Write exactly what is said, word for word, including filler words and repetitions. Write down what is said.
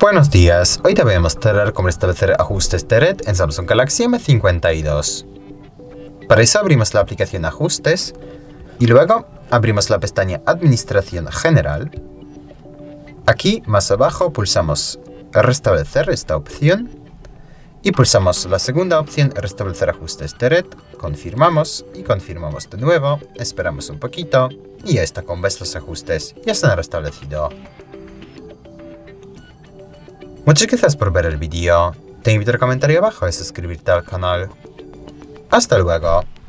Buenos días, hoy te voy a mostrar cómo establecer ajustes de red en Samsung Galaxy M cincuenta y dos. Para eso abrimos la aplicación Ajustes y luego abrimos la pestaña Administración General. Aquí más abajo pulsamos Restablecer, esta opción, y pulsamos la segunda opción, restablecer ajustes de red, confirmamos y confirmamos de nuevo, esperamos un poquito y ya está. Con ves, los ajustes ya se han restablecido. Muchas gracias por ver el vídeo, te invito a un comentario abajo y suscribirte al canal. Hasta luego.